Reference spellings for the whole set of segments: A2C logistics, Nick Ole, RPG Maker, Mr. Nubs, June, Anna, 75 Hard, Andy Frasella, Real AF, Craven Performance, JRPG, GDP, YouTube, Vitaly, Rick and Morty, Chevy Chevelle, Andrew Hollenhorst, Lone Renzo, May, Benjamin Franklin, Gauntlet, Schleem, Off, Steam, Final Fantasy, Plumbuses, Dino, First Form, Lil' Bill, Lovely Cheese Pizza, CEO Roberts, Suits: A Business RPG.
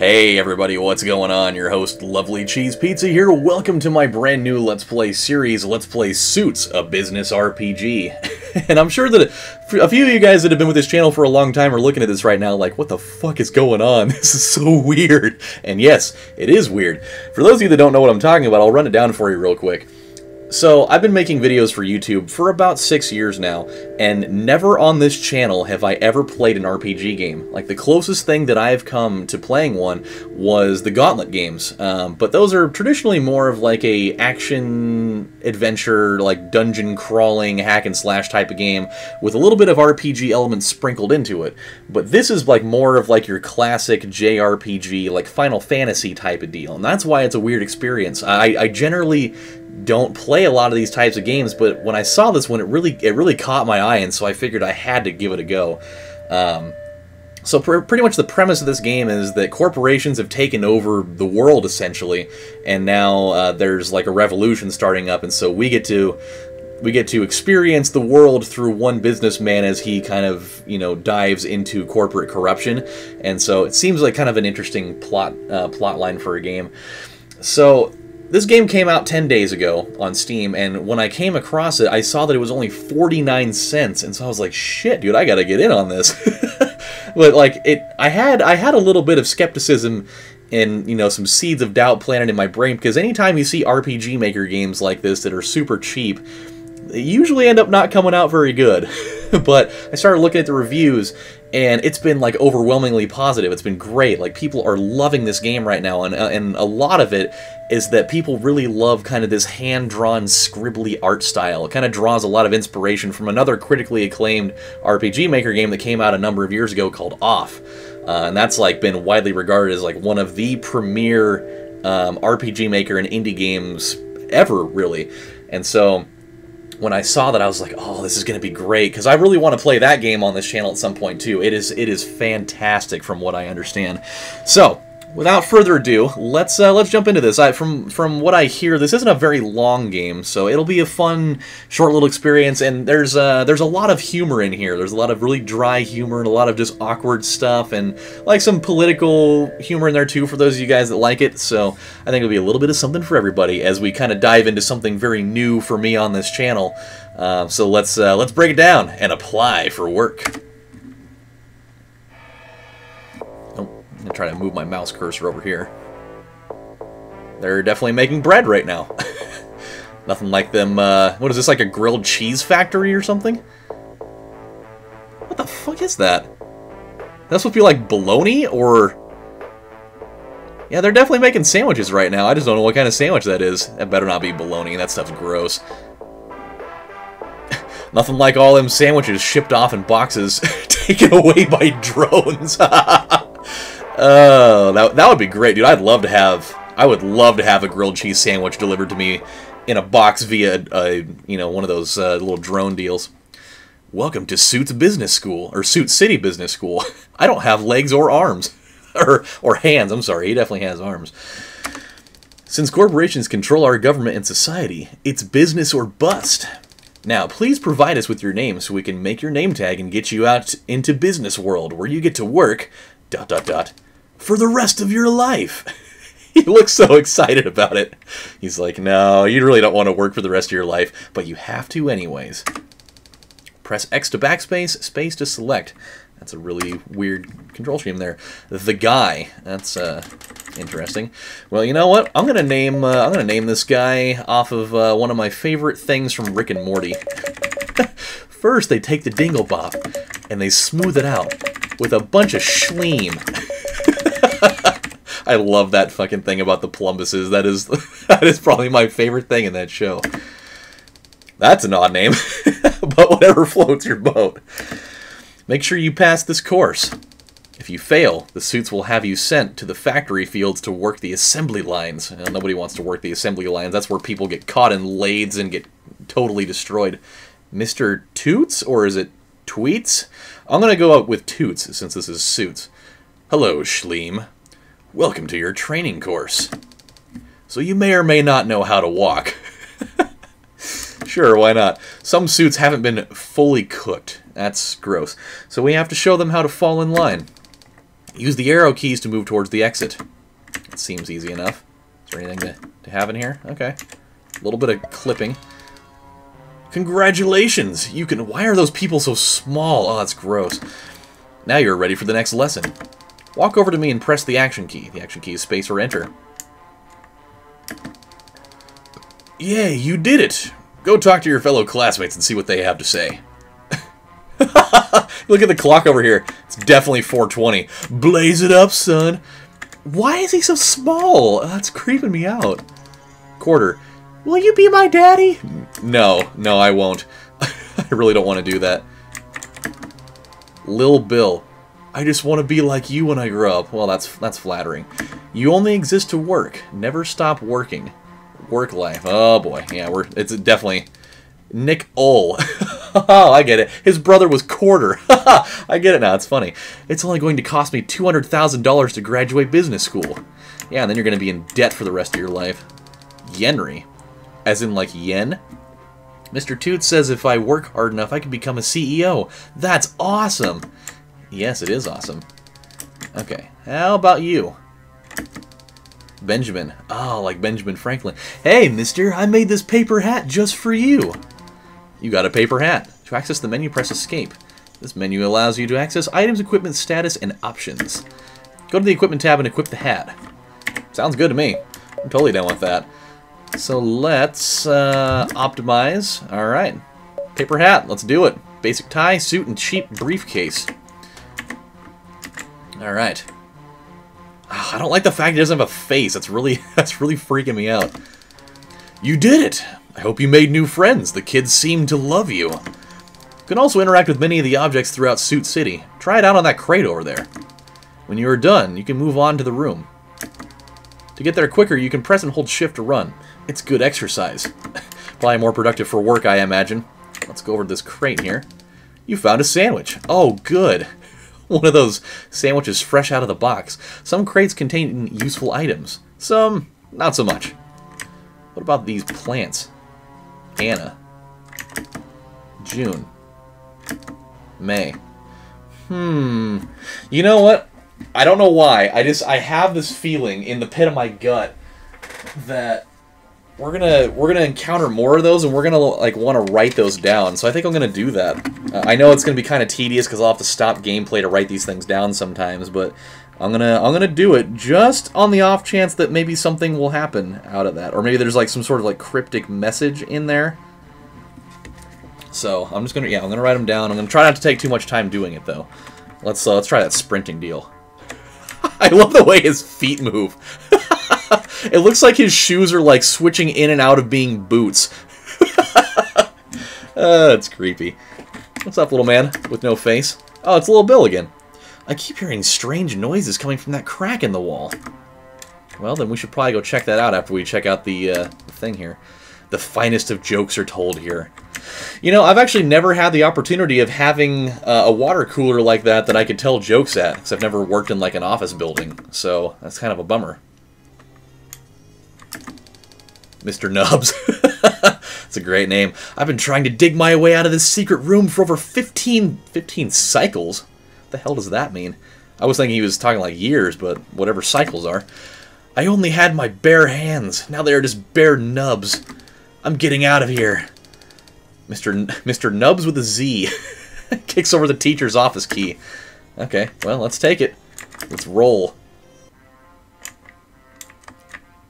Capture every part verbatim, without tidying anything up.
Hey everybody, what's going on? Your host, Lovely Cheese Pizza here. Welcome to my brand new Let's Play series, Let's Play Suits, a Business R P G. And I'm sure that a few of you guys that have been with this channel for a long time are looking at this right now like, what the fuck is going on? This is so weird. And yes, it is weird. For those of you that don't know what I'm talking about, I'll run it down for you real quick. So, I've been making videos for YouTube for about six years now, and never on this channel have I ever played an R P G game. Like, the closest thing that I've come to playing one was the Gauntlet games, um, but those are traditionally more of like a action-adventure, like dungeon-crawling, hack-and-slash type of game with a little bit of R P G elements sprinkled into it. But this is like more of like your classic J R P G, like Final Fantasy type of deal, and that's why it's a weird experience. I, I generally don't play a lot of these types of games, but when I saw this one, it really it really caught my eye, and so I figured I had to give it a go. Um, so pr pretty much the premise of this game is that corporations have taken over the world, essentially, and now uh, there's like a revolution starting up, and so we get to... We get to experience the world through one businessman as he kind of, you know, dives into corporate corruption, and so it seems like kind of an interesting plot uh, plot line for a game. So this game came out ten days ago on Steam, and when I came across it, I saw that it was only forty-nine cents, and so I was like, shit, dude, I gotta get in on this. But, like, it, I had, I had a little bit of skepticism and, you know, some seeds of doubt planted in my brain, because anytime you see R P G Maker games like this that are super cheap, they usually end up not coming out very good. But I started looking at the reviews, and it's been, like, overwhelmingly positive. It's been great. Like, people are loving this game right now, and, uh, and a lot of it is that people really love kind of this hand-drawn, scribbly art style. It kind of draws a lot of inspiration from another critically acclaimed R P G Maker game that came out a number of years ago called Off. Uh, and that's, like, been widely regarded as, like, one of the premier um, R P G Maker and indie games ever, really. And so when I saw that, I was like, oh, this is going to be great, because I really want to play that game on this channel at some point, too. It is it is fantastic from what I understand. So, without further ado, let's uh, let's jump into this. I, from, from what I hear, this isn't a very long game, so it'll be a fun, short little experience, and there's, uh, there's a lot of humor in here. There's a lot of really dry humor and a lot of just awkward stuff, and like some political humor in there, too, for those of you guys that like it. So I think it'll be a little bit of something for everybody as we kind of dive into something very new for me on this channel. Uh, so let's, uh, let's break it down and apply for work. I'm trying to move my mouse cursor over here. They're definitely making bread right now. Nothing like them, uh... what is this, like a grilled cheese factory or something? What the fuck is that? That's supposed to be like bologna, or... Yeah, they're definitely making sandwiches right now. I just don't know what kind of sandwich that is. That better not be bologna. That stuff's gross. Nothing like all them sandwiches shipped off in boxes taken away by drones. Oh, that, that would be great, dude. I'd love to have, I would love to have a grilled cheese sandwich delivered to me in a box via, uh, you know, one of those uh, little drone deals. Welcome to Suits Business School, or Suit City Business School. I don't have legs or arms, or, or hands, I'm sorry, he definitely has arms. Since corporations control our government and society, it's business or bust. Now, please provide us with your name so we can make your name tag and get you out into business world, where you get to work, dot dot dot, for the rest of your life. He looks so excited about it. He's like, no, you really don't want to work for the rest of your life, but you have to anyways. Press X to backspace, space to select. That's a really weird control scheme there. The guy. That's uh, interesting. Well, you know what? I'm gonna name uh, I'm gonna name this guy off of uh, one of my favorite things from Rick and Morty. First, they take the dingle bop and they smooth it out with a bunch of Schleem. I love that fucking thing about the Plumbuses. That is, that is probably my favorite thing in that show. That's an odd name, but whatever floats your boat. Make sure you pass this course. If you fail, the suits will have you sent to the factory fields to work the assembly lines. Well, nobody wants to work the assembly lines. That's where people get caught in lathes and get totally destroyed. Mister Toots, or is it Tweets? I'm going to go out with Toots, since this is Suits. Hello, Schleem. Welcome to your training course. So you may or may not know how to walk. Sure, why not? Some suits haven't been fully cooked. That's gross. So we have to show them how to fall in line. Use the arrow keys to move towards the exit. It seems easy enough. Is there anything to, to have in here? Okay. A little bit of clipping. Congratulations! You can... Why are those people so small? Oh, that's gross. Now you're ready for the next lesson. Walk over to me and press the action key. The action key is space or enter. Yay, you did it! Go talk to your fellow classmates and see what they have to say. Look at the clock over here. It's definitely four twenty. Blaze it up, son. Why is he so small? That's creeping me out. Quarter. Will you be my daddy? No. No, I won't. I really don't want to do that. Lil' Bill. I just want to be like you when I grow up. Well, that's that's flattering. You only exist to work. Never stop working. Work life. Oh, boy. Yeah, we're. It's definitely... Nick Ole. Oh, I get it. His brother was Quarter. I get it now. It's funny. It's only going to cost me two hundred thousand dollars to graduate business school. Yeah, and then you're going to be in debt for the rest of your life. Yenry. As in, like, yen? Mister Toots says if I work hard enough, I can become a C E O. That's awesome. Yes, it is awesome. Okay. How about you? Benjamin. Oh, like Benjamin Franklin. Hey, mister, I made this paper hat just for you. You got a paper hat. To access the menu, press escape. This menu allows you to access items, equipment, status, and options. Go to the equipment tab and equip the hat. Sounds good to me. I'm totally down with that. So let's uh, optimize. All right. Paper hat. Let's do it. Basic tie, suit, and cheap briefcase. All right. Oh, I don't like the fact he doesn't have a face. That's really, that's really freaking me out. You did it! I hope you made new friends. The kids seem to love you. You can also interact with many of the objects throughout Suit City. Try it out on that crate over there. When you are done, you can move on to the room. To get there quicker, you can press and hold shift to run. It's good exercise. Probably more productive for work, I imagine. Let's go over to this crate here. You found a sandwich. Oh, good. One of those sandwiches fresh out of the box. Some crates contain useful items. Some, not so much. What about these plants? Anna. June. May. Hmm. You know what? I don't know why. I just I have this feeling in the pit of my gut that we're gonna we're gonna encounter more of those, and we're gonna like want to write those down. So I think I'm gonna do that. Uh, I know it's gonna be kind of tedious because I'll have to stop gameplay to write these things down sometimes, but I'm gonna I'm gonna do it just on the off chance that maybe something will happen out of that, or maybe there's like some sort of like cryptic message in there. So I'm just gonna yeah I'm gonna write them down. I'm gonna try not to take too much time doing it though. Let's uh, let's try that sprinting deal. I love the way his feet move. It looks like his shoes are like switching in and out of being boots. uh, it's creepy. What's up, little man with no face? Oh, it's Lil' Bill again. I keep hearing strange noises coming from that crack in the wall. Well, then we should probably go check that out after we check out the, uh, the thing here. The finest of jokes are told here. You know, I've actually never had the opportunity of having uh, a water cooler like that that I could tell jokes at, because I've never worked in, like, an office building, so that's kind of a bummer. Mister Nubs. That's a great name. I've been trying to dig my way out of this secret room for over fifteen, fifteen cycles. What the hell does that mean? I was thinking he was talking, like, years, but whatever cycles are. I only had my bare hands. Now they are just bare nubs. I'm getting out of here. Mister N Mister Nubs with a Z kicks over the teacher's office key. Okay, well, let's take it. Let's roll.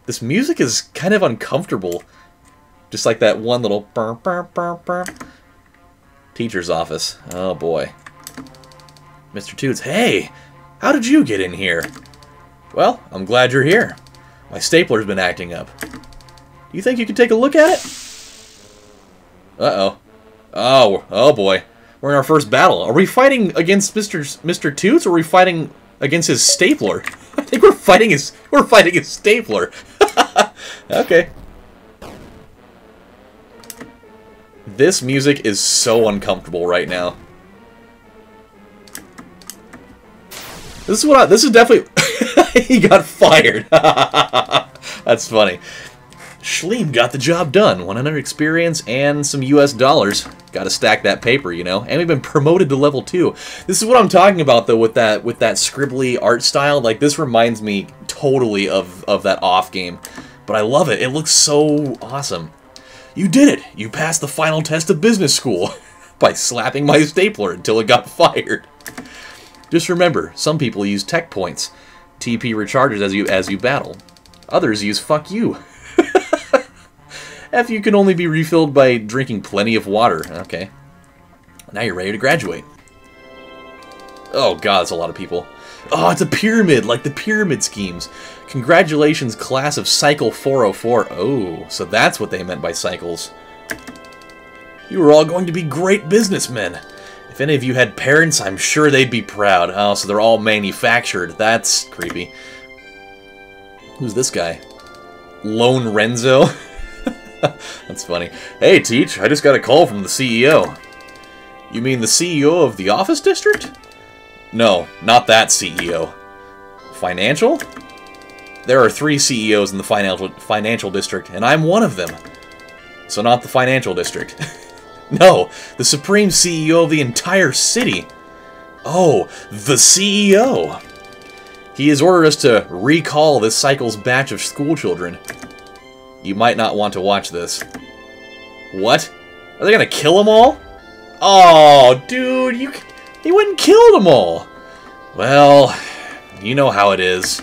This music is kind of uncomfortable. Just like that one little... Burr, burr, burr, burr. Teacher's office. Oh, boy. Mister Toots, hey! How did you get in here? Well, I'm glad you're here. My stapler's been acting up. Do you think you can take a look at it? Uh-oh. Oh, oh boy. We're in our first battle. Are we fighting against Mister Mister Toots, or are we fighting against his stapler? I think we're fighting his we're fighting his stapler. Okay. This music is so uncomfortable right now. This is what I, this is definitely he got fired. That's funny. Schleem got the job done. one hundred experience and some U S dollars. Gotta stack that paper, you know? And we've been promoted to level two. This is what I'm talking about, though, with that with that scribbly art style. Like, this reminds me totally of, of that Off game. But I love it. It looks so awesome. You did it! You passed the final test of business school by slapping my stapler until it got fired. Just remember, some people use tech points. T P recharges as you as you battle. Others use fuck you. F you can only be refilled by drinking plenty of water. Okay. Now you're ready to graduate. Oh god, that's a lot of people. Oh, it's a pyramid, like the pyramid schemes. Congratulations, class of Cycle four oh four. Oh, so that's what they meant by cycles. You are all going to be great businessmen. If any of you had parents, I'm sure they'd be proud. Oh, so they're all manufactured. That's creepy. Who's this guy? Lone Renzo? That's funny. Hey, Teach, I just got a call from the C E O. You mean the C E O of the office district? No, not that C E O. Financial? There are three C E Os in the financial financial district, and I'm one of them. So not the financial district. No, the supreme C E O of the entire city. Oh, the C E O. He has ordered us to recall this cycle's batch of schoolchildren. You might not want to watch this. What? Are they gonna kill them all? Oh, dude, you... He wouldn't kill them all! Well, you know how it is.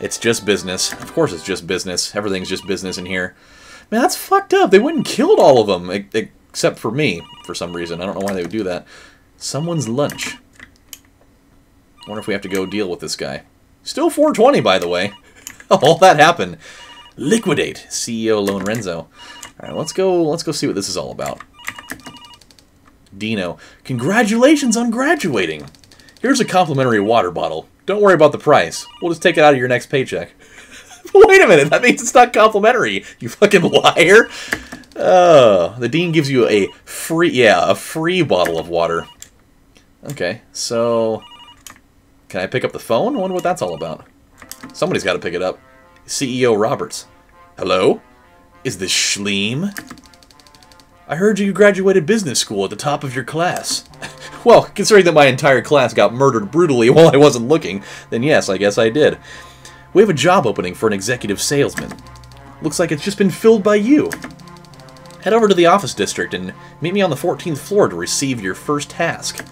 It's just business. Of course it's just business. Everything's just business in here. Man, that's fucked up. They wouldn't killed all of them, except for me, for some reason. I don't know why they would do that. Someone's lunch. I wonder if we have to go deal with this guy. Still four twenty, by the way. All that happened. Liquidate, C E O Lone Renzo. Alright, let's go, let's go see what this is all about. Dino, congratulations on graduating. Here's a complimentary water bottle. Don't worry about the price. We'll just take it out of your next paycheck. Wait a minute, that means it's not complimentary. You fucking liar. Oh, the dean gives you a free, yeah, a free bottle of water. Okay, so can I pick up the phone? I wonder what that's all about. Somebody's got to pick it up. C E O Roberts. Hello? Is this Schleem? I heard you graduated business school at the top of your class. Well, considering that my entire class got murdered brutally while I wasn't looking, then yes, I guess I did. We have a job opening for an executive salesman. Looks like it's just been filled by you. Head over to the office district and meet me on the fourteenth floor to receive your first task.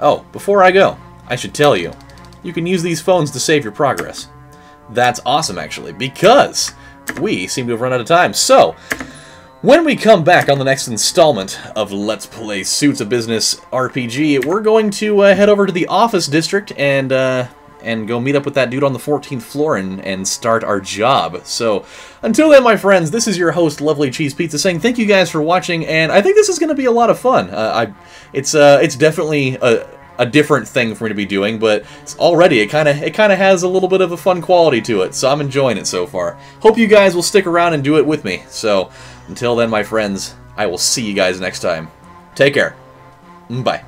Oh, before I go, I should tell you, you can use these phones to save your progress. That's awesome, actually, because we seem to have run out of time. So, when we come back on the next installment of Let's Play Suits: A Business R P G, we're going to uh, head over to the office district and uh, and go meet up with that dude on the fourteenth floor and, and start our job. So, until then, my friends, this is your host, Lovely Cheese Pizza, saying thank you guys for watching, and I think this is going to be a lot of fun. Uh, I, it's uh, it's definitely a a different thing for me to be doing, but it's already it kind of it kind of has a little bit of a fun quality to it, so I'm enjoying it so far. Hope you guys will stick around and do it with me. So. Until then, my friends, I will see you guys next time. Take care. Bye.